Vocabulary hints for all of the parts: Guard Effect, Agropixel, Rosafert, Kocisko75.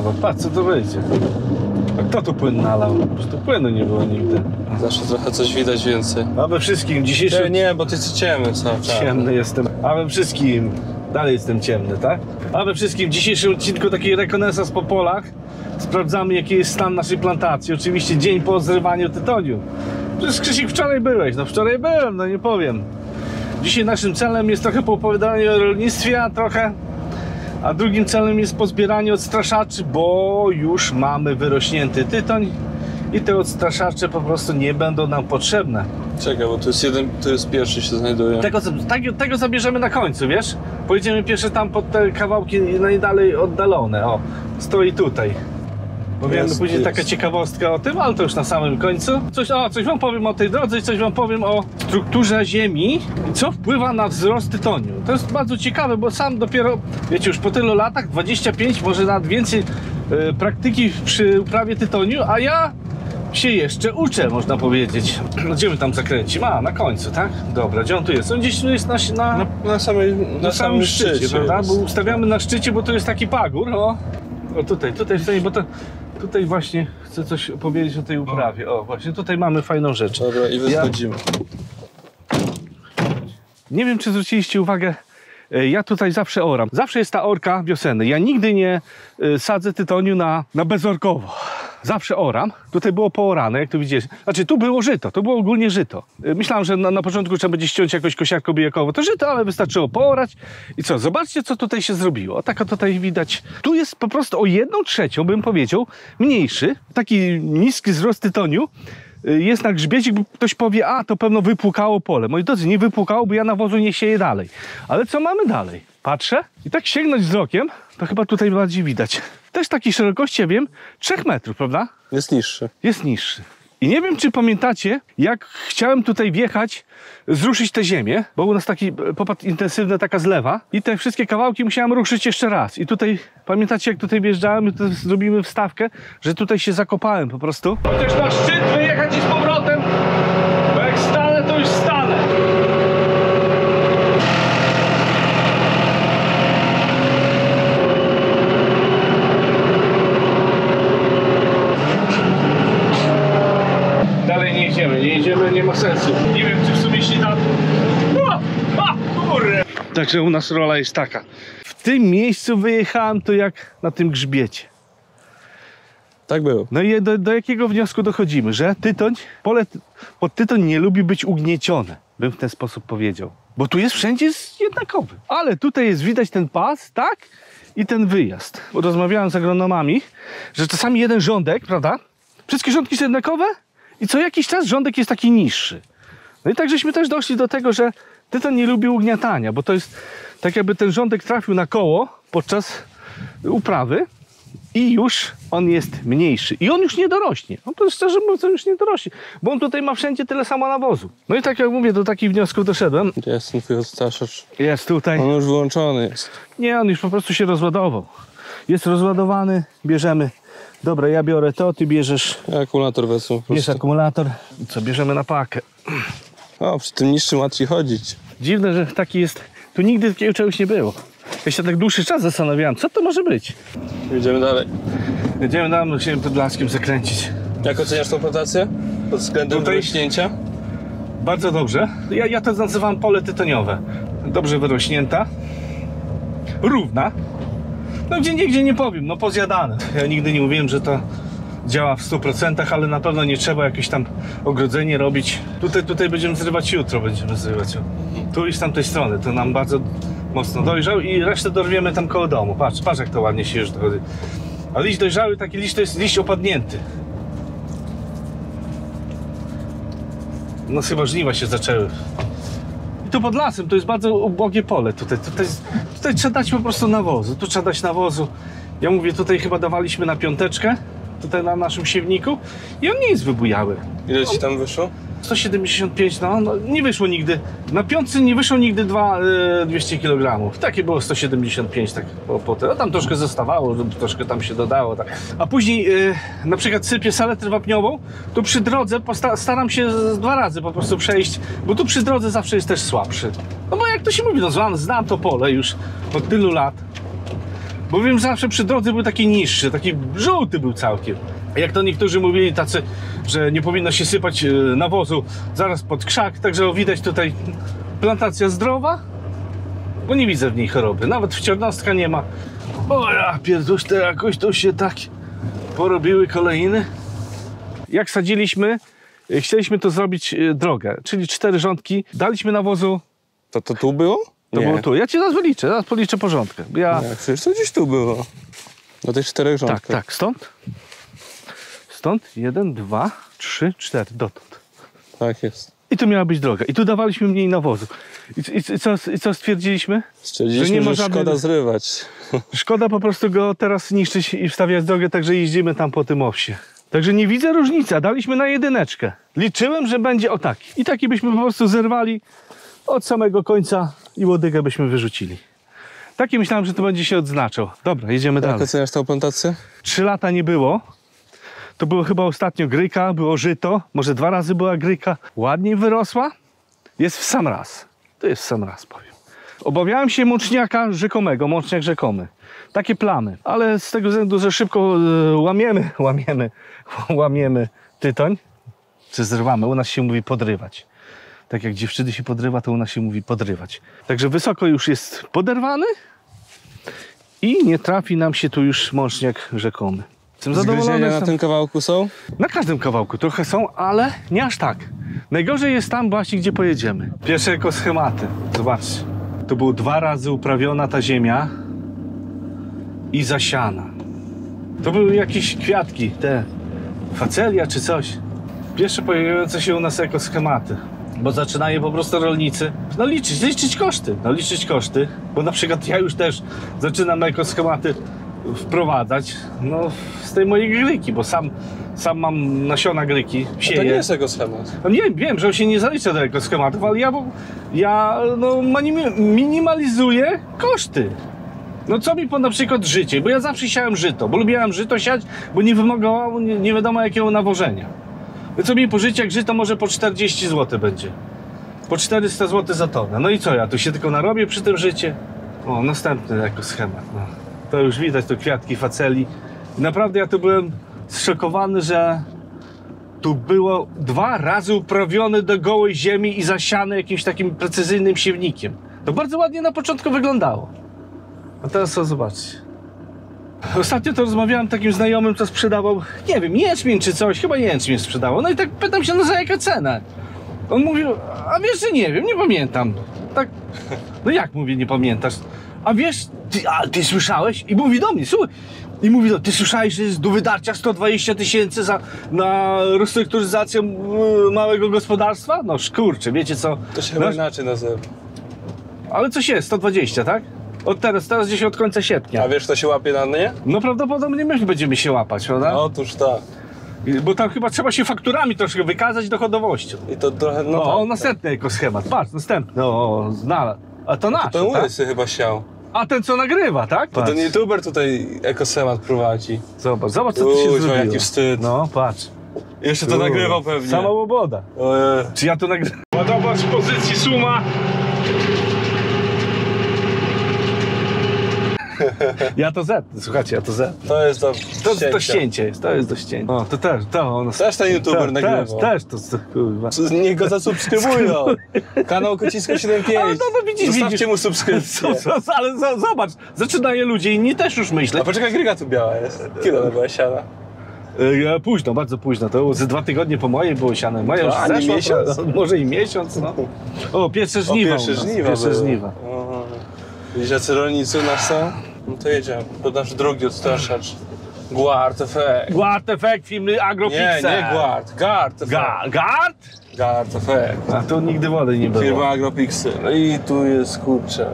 zobacz, patrz co to będzie. A kto tu płyn nalał? Przecież tu płynu nie było nigdy. Zawsze trochę coś widać więcej. A we wszystkim dzisiejszy... Nie, bo ty jesteś ciemny cały czas. Ciemny jestem. A we wszystkim... Dalej jestem ciemny, tak? A we wszystkim w dzisiejszym odcinku takiej rekonesans po polach sprawdzamy, jaki jest stan naszej plantacji. Oczywiście dzień po zrywaniu tytoniu. Przecież Krzysiek wczoraj byłeś. No wczoraj byłem, no nie powiem. Dzisiaj naszym celem jest trochę poopowiadanie o rolnictwie, a drugim celem jest pozbieranie odstraszaczy, bo już mamy wyrośnięty tytoń i te odstraszacze po prostu nie będą nam potrzebne. Czekaj, bo tu jest pierwszy się znajduje. Tego zabierzemy na końcu, wiesz? Pojedziemy pierwsze tam pod te kawałki najdalej oddalone. O, stoi tutaj. Bo wiem, no później taka ciekawostka o tym, ale to już na samym końcu. Coś wam powiem o tej drodze i coś wam powiem o strukturze ziemi i co wpływa na wzrost tytoniu. To jest bardzo ciekawe, bo sam dopiero, wiecie, już po tylu latach, 25, może nawet więcej praktyki przy uprawie tytoniu, a ja się jeszcze uczę, można powiedzieć. Gdzie my tam zakręcimy? A, na końcu, tak? Dobra, gdzie on tu jest? On gdzieś tu jest na samym szczycie, prawda? Bo ustawiamy na szczycie, bo tu jest taki pagór, o tutaj w tej, bo to... Tutaj właśnie chcę coś powiedzieć o tej uprawie. O, właśnie tutaj mamy fajną rzecz. Dobra, i wychodzimy. Nie wiem, czy zwróciliście uwagę, ja tutaj zawsze oram. Zawsze jest ta orka wiosenna. Ja nigdy nie sadzę tytoniu na bezorkowo. Zawsze oram. Tutaj było poorane, jak tu widzieliście. Znaczy, tu było żyto, to było ogólnie żyto. Myślałem, że na początku trzeba będzie ściąć jakoś kosiarko-bijakowo to żyto, ale wystarczyło poorać. I co, zobaczcie, co tutaj się zrobiło. Taka tutaj widać. Tu jest po prostu o 1/3, bym powiedział, mniejszy. Taki niski wzrost tytoniu jest na grzbiecie, bo ktoś powie, a to pewno wypłukało pole. Moi drodzy, nie wypłukało, bo ja nawozu nie sieję dalej. Ale co mamy dalej? Patrzę i tak sięgnąć wzrokiem, to chyba tutaj bardziej widać. Też takiej szerokości, ja wiem, 3 metrów, prawda? Jest niższy. Jest niższy. I nie wiem, czy pamiętacie, jak chciałem tutaj wjechać, zruszyć tę ziemię, bo u nas taki popad intensywny, taka zlewa i te wszystkie kawałki musiałem ruszyć jeszcze raz. I tutaj, pamiętacie, jak tutaj wjeżdżałem, to zrobimy wstawkę, że tutaj się zakopałem po prostu. Chociaż na szczyt wyjechać i z powrotem, bo jak stanę, to już stanę. Nie idziemy, nie ma sensu. Nie wiem, czy w sumie się da... Kurde! Także u nas rola jest taka. W tym miejscu wyjechałem to jak na tym grzbiecie. Tak było. No i do jakiego wniosku dochodzimy? Że tytoń, pole pod tytoń nie lubi być ugniecione. Bym w ten sposób powiedział. Bo tu jest wszędzie jednakowy. Ale tutaj jest widać ten pas, tak? I ten wyjazd. Bo rozmawiałem z agronomami, że czasami jeden rządek, prawda? Wszystkie rządki są jednakowe? I co jakiś czas rządek jest taki niższy. No i tak żeśmy też doszli do tego, że tytoń nie lubi ugniatania, bo to jest tak jakby ten rządek trafił na koło podczas uprawy i już on jest mniejszy. I on już nie dorośnie. No to szczerze mówiąc, on już nie dorośnie, bo on tutaj ma wszędzie tyle samo nawozu. No i tak jak mówię, do takich wniosków doszedłem. Jest ten odstraszacz. Jest tutaj. On już wyłączony jest. Nie, on już po prostu się rozładował. Jest rozładowany, bierzemy. Dobra, ja biorę to, ty bierzesz... Akumulator wezmę. Bierz akumulator. Co, bierzemy na pakę. O, przy tym niższym łatwiej chodzić. Dziwne, że taki jest... Tu nigdy takiego czegoś nie było. Ja się tak dłuższy czas zastanawiałem, co to może być. Idziemy dalej. Jedziemy dalej, musimy Podlaskiem zakręcić. Jak oceniasz tą plantację? Pod względem wyrośnięcia? Bardzo dobrze. Ja to nazywam pole tytoniowe. Dobrze wyrośnięta. Równa. No gdzie nie powiem, no pozjadane. Ja nigdy nie mówiłem, że to działa w 100%, ale na pewno nie trzeba jakieś tam ogrodzenie robić. Tutaj będziemy zrywać, jutro będziemy zrywać. Tu i z tamtej strony, to nam bardzo mocno dojrzał i resztę dorwiemy tam koło domu. Patrz jak to ładnie się już dochodzi. A liść dojrzały, taki liść to jest liść opadnięty. No chyba żniwa się zaczęły. Tu pod lasem to jest bardzo ubogie pole. Tutaj trzeba dać po prostu nawozu. Tu trzeba dać nawozu. Ja mówię, tutaj chyba dawaliśmy na piąteczkę, tutaj na naszym siewniku i on nie jest wybujały. Ile ci tam wyszło? 175, no nie wyszło nigdy. Na piątce nie wyszło nigdy 200 kg. Takie było 175, tak po tyle. Tam troszkę zostawało, troszkę tam się dodało. Tak. A później na przykład sypię saletrę wapniową, to przy drodze staram się dwa razy po prostu przejść, bo tu przy drodze zawsze jest też słabszy. No bo jak to się mówi, no znam to pole już od tylu lat. Bo wiem, zawsze przy drodze był taki niższy, taki żółty był całkiem. Jak to niektórzy mówili tacy, że nie powinno się sypać nawozu zaraz pod krzak, także widać tutaj plantacja zdrowa, bo nie widzę w niej choroby, nawet wciornostka nie ma. O ja pierdolę, to jakoś to się tak porobiły kolejny. Jak sadziliśmy, chcieliśmy to zrobić drogę, czyli 4 rządki, daliśmy nawozu. To tu było? To nie. Było tu. Ja ci zaraz wyliczę, zaraz policzę porządkę. Nie, przecież to gdzieś tu było. Do tych 4 rządek. Tak, tak, stąd. Stąd 1, 2, 3, 4, dotąd. Tak jest. I tu miała być droga. I tu dawaliśmy mniej nawozu. I co stwierdziliśmy? Stwierdziliśmy, że nie można szkoda zrywać. Szkoda po prostu go teraz niszczyć i wstawiać drogę, także jeździmy tam po tym owsie. Także nie widzę różnicy, daliśmy na 1. Liczyłem, że będzie o taki. I taki byśmy po prostu zerwali od samego końca i łodygę byśmy wyrzucili. Taki myślałem, że to będzie się odznaczał. Dobra, jedziemy dalej. Jak oceniasz tą plantację? 3 lata nie było. To było chyba ostatnio gryka, było żyto. Może 2 razy była gryka. Ładniej wyrosła. Jest w sam raz. To jest w sam raz, powiem. Obawiałem się mączniaka rzekomego, mączniak rzekomy. Takie plamy. Ale z tego względu, że szybko łamiemy tytoń. Czy zrywamy. U nas się mówi podrywać. Tak jak dziewczyny się podrywa, to u nas się mówi podrywać. Także wysoko już jest poderwany i nie trafi nam się tu już mączniak rzekomy. Zgryzienia na tym kawałku są? Na każdym kawałku trochę są, ale nie aż tak. Najgorzej jest tam właśnie, gdzie pojedziemy. Pierwsze ekoschematy. Zobaczcie. To był 2 razy uprawiona ta ziemia i zasiana. To były jakieś kwiatki, te facelia czy coś. Pierwsze pojawiające się u nas ekoschematy. Bo zaczynają po prostu rolnicy liczyć koszty. Bo na przykład ja już też zaczynam ekoschematy wprowadzać z tej mojej gryki, bo sam mam nasiona gryki, sieję. To nie jest ekoschemat. Nie, wiem, że on się nie zalicza do ekoschematów, ale ja minimalizuję koszty. Co mi po na przykład życie, bo ja zawsze siałem żyto, bo lubiłem żyto siać, bo nie wymagało nie wiadomo jakiego nawożenia. Co mi po życiu, jak żyto może po 40 zł będzie. Po 400 zł za tonę. No i co ja, tu się tylko narobię przy tym życie? O, następny ekoschemat, To już widać, to kwiatki faceli. Naprawdę ja tu byłem zszokowany, że tu było 2 razy uprawione do gołej ziemi i zasiane jakimś takim precyzyjnym siewnikiem. To bardzo ładnie na początku wyglądało. A teraz to zobaczcie. Ostatnio to rozmawiałem z takim znajomym, co sprzedawał, nie wiem, jęczmień czy coś, chyba jęczmień sprzedawał. No i tak pytam się, za jaka cena? On mówił, a wiesz, że nie wiem, nie pamiętam. Tak, jak mówię, nie pamiętasz? A wiesz, ty słyszałeś? I mówi do mnie, słuchaj. I mówi, ty słyszałeś, że jest do wydarcia 120 tysięcy na restrukturyzację małego gospodarstwa? No kurczę, wiecie co? To się chyba inaczej nazywa. Ale coś jest, 120, tak? Od teraz gdzieś od końca sierpnia. A wiesz, kto się łapie na mnie? No prawdopodobnie my będziemy się łapać, prawda? No, otóż tak. Bo tam chyba trzeba się fakturami troszkę wykazać dochodowością. I to trochę... No, następny ekoschemat, patrz, następny, znalazł. A to nasz, ten tak? Ten chyba siał. A ten co nagrywa, tak? Patrz. To ten youtuber tutaj ekoschemat prowadzi. Zobacz co tu się zrobiło. Jaki wstyd. No, patrz. Jeszcze to nagrywał pewnie. Sama łoboda. Czy ja to nagrywam? Ładowa z pozycji suma. Ja to Z, słuchajcie, ja to Z. To jest do ścięcia jest, to jest do ścięcia. O, to też, Też ten youtuber nagrywał. Też, kurwa. Niech go zasubskrybują. Kanał Kocisko75. Ale to widzisz. Zostawcie mu subskrypcję. Ale zobacz, zaczynają ludzie inni też już myśleć. A poczekaj, gryga tu biała jest. Kiedy ona była siana? Późno, bardzo późno. To ze 2 tygodnie po mojej było siane. Moja już zeszła, miesiąc. Może i miesiąc, O, pierwsze żniwa. Pierwsze żniwa. Widzisz, jacy rolnicy u nas są? No to jedziemy, to nasz drugi odstraszacz. Guard Effect. Guard Effect, filmy Agropixel. Nie, Guard Effect. Guard Effect. A tu nigdy wody nie było. Firma Agropixel. No i tu jest, kurczę,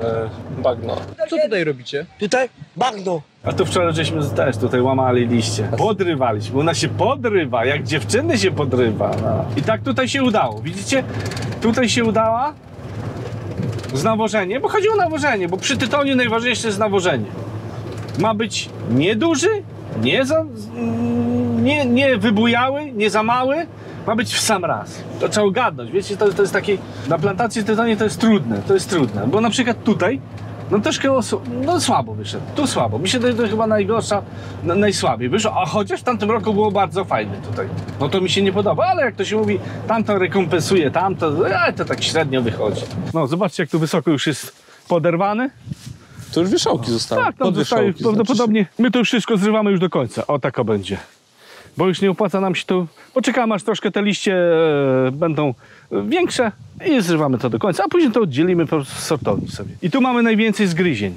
bagno. Co tutaj robicie? Tutaj? Bagno. A tu wczoraj żeśmy też tutaj łamali liście. Podrywaliśmy, ona się podrywa, jak dziewczyny się podrywa. I tak tutaj się udało, widzicie? Tutaj się udała. Z nawożeniem, bo chodzi o nawożenie, bo przy tytoniu najważniejsze jest nawożenie. Ma być nieduży, nie wybujały, nie za mały, ma być w sam raz. To trzeba ogarnąć, wiecie, to jest takie... Na plantacji tytonie to jest trudne, bo na przykład tutaj No troszkę no, słabo wyszedł, tu słabo. Mi się to chyba najgorsza, najsłabiej wyszło, a chociaż w tamtym roku było bardzo fajne tutaj. No to mi się nie podoba, ale jak to się mówi, tamto rekompensuje, tamto, a to tak średnio wychodzi. No zobaczcie, jak tu wysoko już jest poderwany. To już wierzchołki zostały. Tak, tam zostały prawdopodobnie. My to już wszystko zrywamy już do końca. O, tak będzie. Bo już nie opłaca nam się tu. Poczekamy, aż troszkę te liście będą większe i zrywamy to do końca, a później to oddzielimy po prostu z sortowni sobie. I tu mamy najwięcej zgryzień.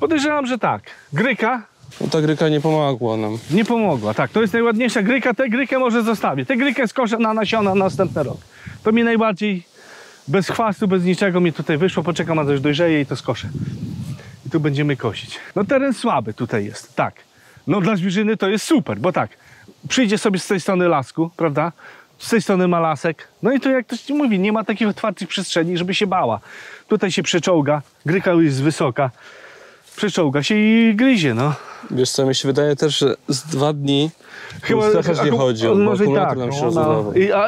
Podejrzewam, że tak. Gryka. No ta gryka nie pomogła nam. Nie pomogła, tak. To jest najładniejsza gryka. Tę grykę może zostawię. Tę grykę skoszę na nasiona na następny rok. To mi najbardziej bez chwastu, bez niczego mi tutaj wyszło. Poczekam, aż dojrzeje i to skoszę. I tu będziemy kosić. No teren słaby tutaj jest, tak. No dla zwierzyny to jest super, bo tak, przyjdzie sobie z tej strony lasku, prawda? Z tej strony ma lasek. No i to jak ktoś ci mówi, nie ma takich otwartych przestrzeni, żeby się bała. Tutaj się przeczołga, gryka jest wysoka, przeczołga się i gryzie, no. Wiesz co, mi się wydaje też, że z 2 dni chyba też nie chodzi, może i tak, nam się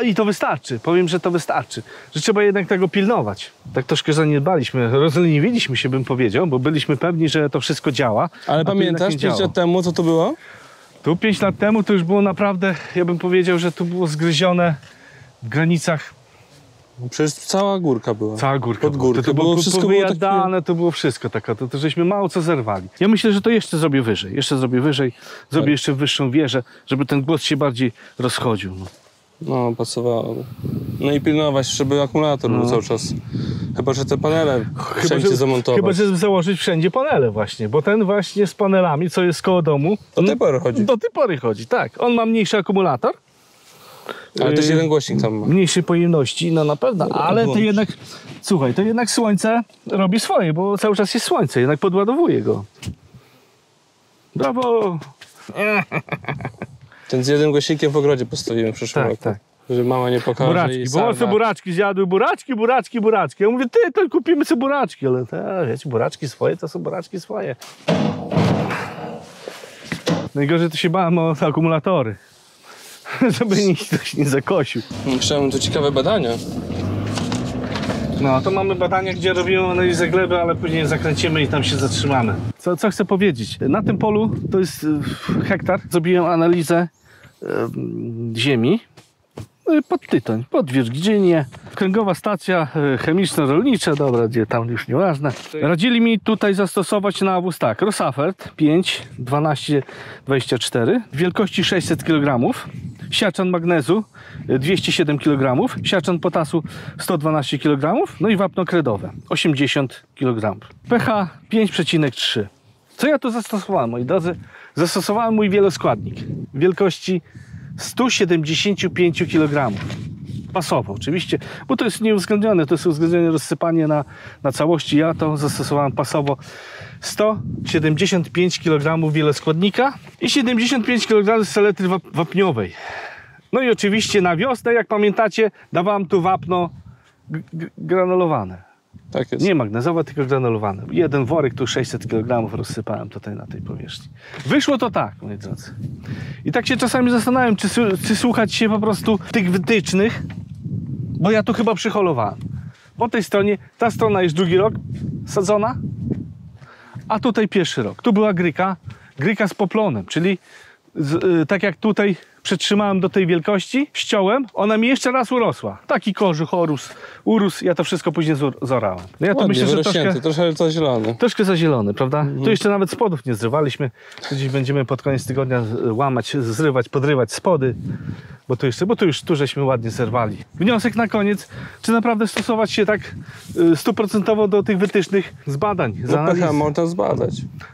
i to wystarczy, powiem, że to wystarczy. Że trzeba jednak tego pilnować. Tak troszkę zaniedbaliśmy, rozleniwiliśmy się, bym powiedział, bo byliśmy pewni, że to wszystko działa. Ale pamiętasz 5 lat temu, co to było? Tu 5 lat temu to już było naprawdę, ja bym powiedział, że tu było zgryzione w granicach. Przecież cała górka była. Cała górka. Pod górkę. To było wszystko powyjadane, takie... to było wszystko taka. To żeśmy mało co zerwali. Ja myślę, że to jeszcze zrobię wyżej. Jeszcze zrobię wyżej. Zrobię tak. Jeszcze wyższą wieżę, żeby ten głos się bardziej rozchodził. No, no pasowałoby. No i pilnować, żeby akumulator był cały czas. Chyba, że te panele wszędzie zamontować. Chyba, że założyć wszędzie panele właśnie. Bo ten właśnie z panelami, co jest koło domu... Do tej pory chodzi. Do tej pory chodzi, tak. On ma mniejszy akumulator. Ale też jeden głośnik tam ma. Mniejszej pojemności, no na pewno, ale to jednak, słuchaj, to jednak słońce robi swoje, bo cały czas jest słońce, jednak podładowuje go. Brawo! Ten z jednym głośnikiem w ogrodzie postawimy w przyszłym roku. Tak. Że mama nie pokaże buraczki, i bo co buraczki zjadły, buraczki. Ja mówię, ty, to kupimy sobie buraczki, ale te, wiecie, buraczki swoje to są buraczki swoje. Najgorzej to się bałem o akumulatory. Żeby nikt ktoś nie zakosił. Mamy tu ciekawe badania. No, to mamy badania, gdzie robimy analizę gleby, ale później zakręcimy i tam się zatrzymamy. Co chcę powiedzieć? Na tym polu, to jest hektar, zrobiłem analizę ziemi pod tytoń, pod Wirginię. Kręgowa stacja chemiczno-rolnicza, dobra, gdzie tam już nieważne. Radzili mi tutaj zastosować na wóz tak, Rosafert 5, 12, 24, wielkości 600 kg. Siarczan magnezu 207 kg, siarczan potasu 112 kg, no i wapno kredowe 80 kg. pH 5,3. Co ja tu zastosowałem, moi drodzy? Zastosowałem mój wieloskładnik wielkości 175 kg. Pasowo oczywiście, bo to jest nieuwzględnione, to jest uwzględnione rozsypanie na całości. Ja to zastosowałem pasowo 175 kg wieloskładnika i 75 kg saletry wapniowej. No i oczywiście na wiosnę, jak pamiętacie, dawałem tu wapno granulowane. Tak jest. Nie magnezowe, tylko granulowane. Jeden worek, tu 600 kg rozsypałem tutaj na tej powierzchni. Wyszło to tak, moi drodzy. I tak się czasami zastanawiam, czy słuchać się po prostu tych wytycznych, bo ja tu chyba przyholowałem. Po tej stronie, ta strona jest drugi rok sadzona, a tutaj pierwszy rok. Tu była gryka z poplonem, czyli tak jak tutaj przetrzymałem do tej wielkości, ściąłem, ona mi jeszcze raz urosła. Taki kożuch, urósł, ja to wszystko później zorałem. No ja to ładnie, myślę, że troszkę za zielony. Troszkę za zielony, prawda? Tu jeszcze nawet spodów nie zrywaliśmy. Dziś będziemy pod koniec tygodnia łamać, zrywać, podrywać spody, bo tu żeśmy ładnie zerwali. Wniosek na koniec, czy naprawdę stosować się tak 100% do tych wytycznych z badań? No pH można zbadać.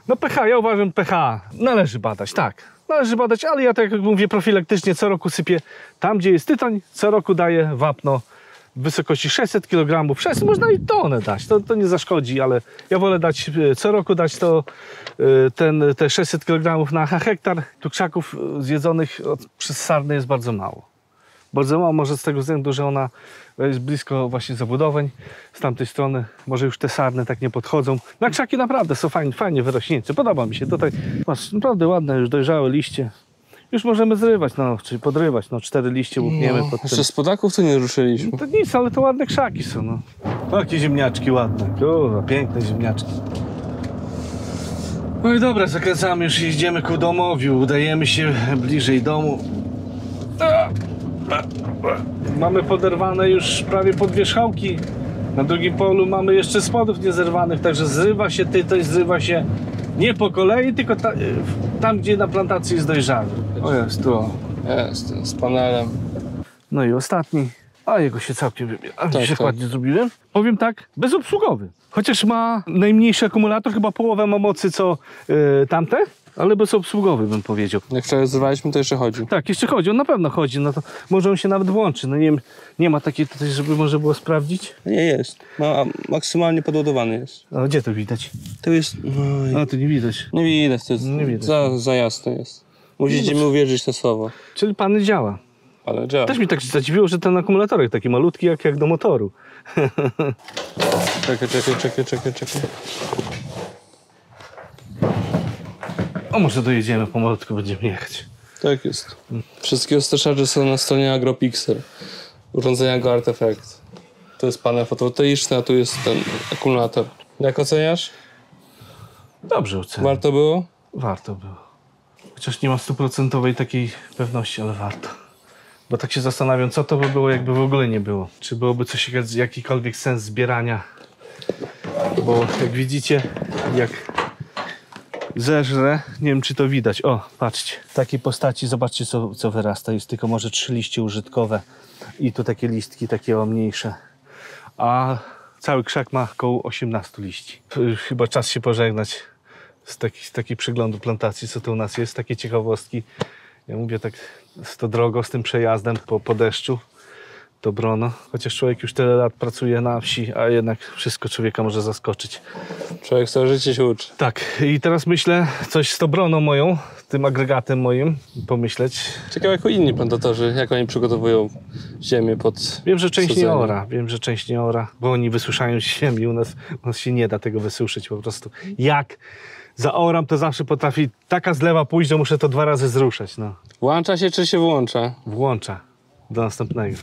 No pH, ja uważam pH należy badać, tak. Należy badać, ale ja tak jak mówię profilaktycznie co roku sypię tam, gdzie jest tytoń, co roku daję wapno w wysokości 600 kg. 600, można i tonę dać, to nie zaszkodzi, ale ja wolę dać, co roku dać to te 600 kg na hektar. Tu krzaków zjedzonych przez sarnę jest bardzo mało. Bardzo mało, może z tego względu, że ona jest blisko właśnie zabudowań. Z tamtej strony może już te sarny tak nie podchodzą. Na krzaki naprawdę są fajnie wyrośnięte. Podoba mi się tutaj. Masz naprawdę ładne już dojrzałe liście. Już możemy zrywać, no, czyli podrywać, no, 4 liście łupniemy. No, pod jeszcze tym. Z podaków to nie ruszyliśmy. No to nic, ale to ładne krzaki są, no. Takie ziemniaczki ładne, kurwa, piękne ziemniaczki. No i dobra, zakręcamy, już jeździmy ku domowiu, udajemy się bliżej domu. Mamy poderwane już prawie podwierzchałki. Na drugim polu mamy jeszcze spodów niezerwanych, także zrywa się tytoń, zrywa się nie po kolei, tylko tam, gdzie na plantacji jest dojrzały. O, jest tu, o. Jest, z panelem. No i ostatni. A jego się całkiem wybiera. A tak, się tak ładnie zrobiłem. Powiem tak, bezobsługowy. Chociaż ma najmniejszy akumulator, chyba połowę ma mocy co tamte, ale bezobsługowy bym powiedział. Jak wczoraj zrywaliśmy, to jeszcze chodził. Tak, jeszcze chodzi, on na pewno chodzi, no to może on się nawet włączy. No nie wiem, nie ma takiej tutaj, żeby może było sprawdzić? Nie jest, maksymalnie podładowany jest. A gdzie to widać? To jest... No, a, to nie widać. Nie widać, to jest nie widać. Za jasne jest. Musicie mi uwierzyć te słowa. Czyli pan działa. Ale działa. Też mi tak zadziwiło, że ten akumulatorek taki malutki jak do motoru. Czekaj. O, może dojedziemy pomalutku, będziemy jechać. Tak jest. Wszystkie ostraszacze są na stronie Agropixel. Urządzenia Guard Effect. To jest panel fotowoltaiczny, a tu jest ten akumulator. Jak oceniasz? Dobrze oceniam. Warto było? Warto było. Chociaż nie mam stuprocentowej takiej pewności, ale warto. Bo tak się zastanawiam, co to by było, jakby w ogóle nie było. Czy byłoby coś, jakikolwiek sens zbierania. Bo jak widzicie, jak... zeżrę, nie wiem czy to widać, o patrzcie, w takiej postaci zobaczcie co wyrasta, jest tylko może 3 liście użytkowe i tu takie listki takie o mniejsze, a cały krzak ma około 18 liści. Chyba czas się pożegnać z takiego przeglądu plantacji, co tu u nas jest, takie ciekawostki. Ja mówię tak, to drogo z tym przejazdem po deszczu, to Brono, chociaż człowiek już tyle lat pracuje na wsi, a jednak wszystko człowieka może zaskoczyć. Człowiek całe życie się uczy. Tak, i teraz myślę coś z tą broną moją, tym agregatem moim, pomyśleć. Ciekawe jako inni plantatorzy, jak oni przygotowują ziemię pod... Wiem, że część nie ora, bo oni wysuszają ziemię, u nas się nie da tego wysuszyć po prostu. Jak zaoram, to zawsze potrafi taka zlewa pójść, że muszę to 2 razy zruszać, no. Włącza się czy się włącza? Włącza. Do następnego.